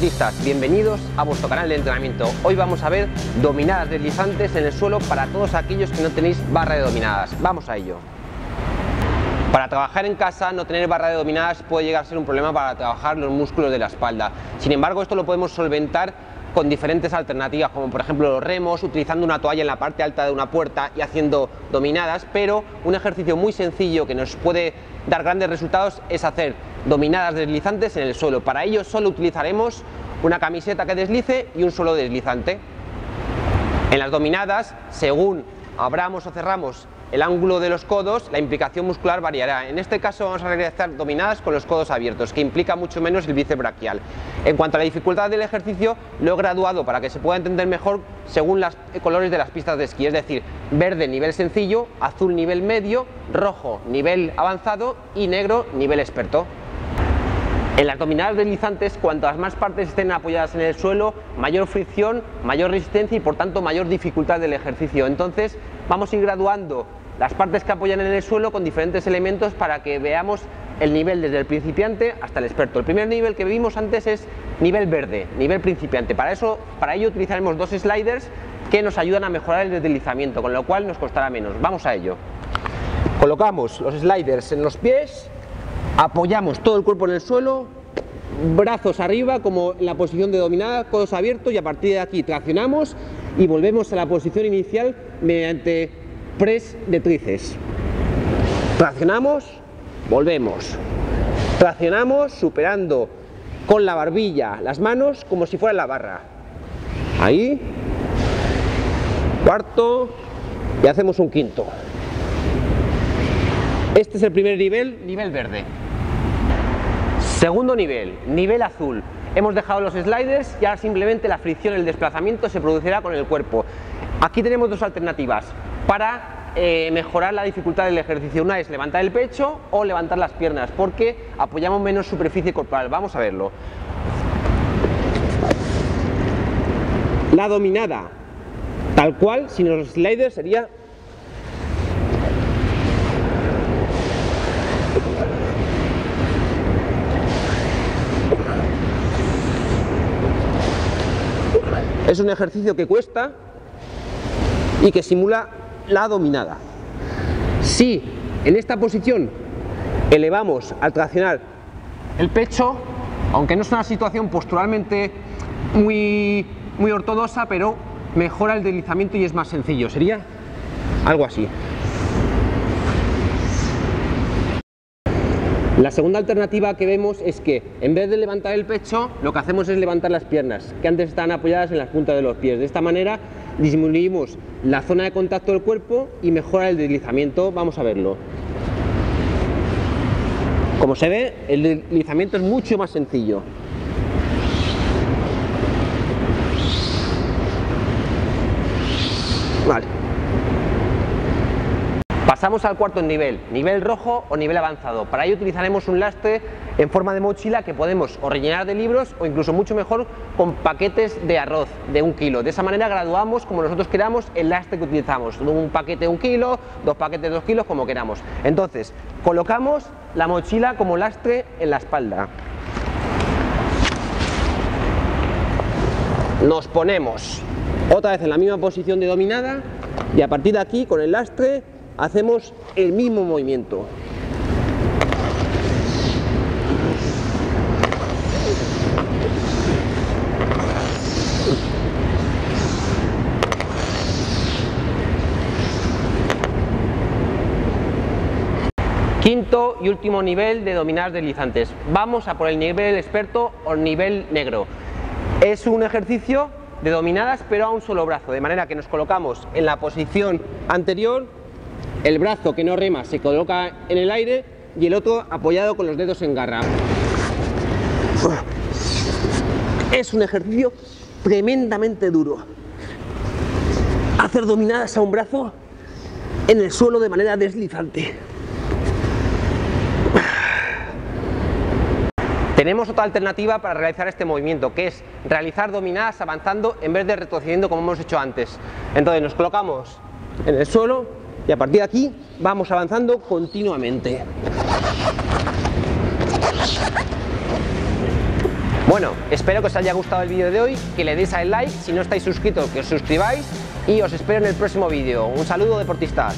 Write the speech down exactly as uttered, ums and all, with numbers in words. deportistas, bienvenidos a vuestro canal de entrenamiento. Hoy vamos a ver dominadas deslizantes en el suelo para todos aquellos que no tenéis barra de dominadas. Vamos a ello. Para trabajar en casa, no tener barra de dominadas puede llegar a ser un problema para trabajar los músculos de la espalda. Sin embargo, esto lo podemos solventar con diferentes alternativas, como por ejemplo los remos, utilizando una toalla en la parte alta de una puerta y haciendo dominadas. Pero un ejercicio muy sencillo que nos puede dar grandes resultados es hacer dominadas deslizantes en el suelo. Para ello solo utilizaremos una camiseta que deslice y un suelo deslizante. En las dominadas, según abramos o cerramos el ángulo de los codos, la implicación muscular variará. En este caso vamos a realizar dominadas con los codos abiertos, que implica mucho menos el bíceps braquial. En cuanto a la dificultad del ejercicio, lo he graduado para que se pueda entender mejor según los colores de las pistas de esquí, es decir, verde nivel sencillo, azul nivel medio, rojo nivel avanzado y negro nivel experto. En las dominadas deslizantes, cuantas más partes estén apoyadas en el suelo, mayor fricción, mayor resistencia y por tanto mayor dificultad del ejercicio. Entonces vamos a ir graduando las partes que apoyan en el suelo con diferentes elementos para que veamos el nivel desde el principiante hasta el experto. El primer nivel que vimos antes es nivel verde, nivel principiante. Para eso, para ello utilizaremos dos sliders que nos ayudan a mejorar el deslizamiento, con lo cual nos costará menos. Vamos a ello. Colocamos los sliders en los pies. Apoyamos todo el cuerpo en el suelo, brazos arriba como en la posición de dominada, codos abiertos, y a partir de aquí traccionamos y volvemos a la posición inicial mediante press de tríceps. Traccionamos, volvemos. Traccionamos superando con la barbilla las manos como si fuera la barra. Ahí. Cuarto y hacemos un quinto. Este es el primer nivel, nivel verde. Segundo nivel, nivel azul. Hemos dejado los sliders y ahora simplemente la fricción, el desplazamiento se producirá con el cuerpo. Aquí tenemos dos alternativas para eh, mejorar la dificultad del ejercicio. Una es levantar el pecho o levantar las piernas, porque apoyamos menos superficie corporal. Vamos a verlo. La dominada, tal cual, sin los sliders sería es un ejercicio que cuesta y que simula la dominada. Si en esta posición elevamos al traccionar el pecho, aunque no es una situación posturalmente muy, muy ortodoxa, pero mejora el deslizamiento y es más sencillo. Sería algo así. La segunda alternativa que vemos es que en vez de levantar el pecho, lo que hacemos es levantar las piernas, que antes estaban apoyadas en las puntas de los pies. De esta manera disminuimos la zona de contacto del cuerpo y mejora el deslizamiento. Vamos a verlo. Como se ve, el deslizamiento es mucho más sencillo. Vale. Pasamos al cuarto nivel, nivel rojo o nivel avanzado. Para ello utilizaremos un lastre en forma de mochila que podemos o rellenar de libros o incluso mucho mejor con paquetes de arroz de un kilo. De esa manera graduamos como nosotros queramos el lastre que utilizamos. Un paquete de un kilo, dos paquetes de dos kilos, como queramos. Entonces, colocamos la mochila como lastre en la espalda. Nos ponemos otra vez en la misma posición de dominada y a partir de aquí con el lastre hacemos el mismo movimiento. Quinto y último nivel de dominadas deslizantes. Vamos a por el nivel experto o nivel negro. Es un ejercicio de dominadas pero a un solo brazo, de manera que nos colocamos en la posición anterior. El brazo que no rema se coloca en el aire y el otro apoyado con los dedos en garra. Es un ejercicio tremendamente duro. Hacer dominadas a un brazo en el suelo de manera deslizante. Tenemos otra alternativa para realizar este movimiento, que es realizar dominadas avanzando en vez de retrocediendo como hemos hecho antes. Entonces nos colocamos en el suelo y a partir de aquí vamos avanzando continuamente. Bueno, espero que os haya gustado el vídeo de hoy, que le deis al like, si no estáis suscritos que os suscribáis y os espero en el próximo vídeo. Un saludo, deportistas.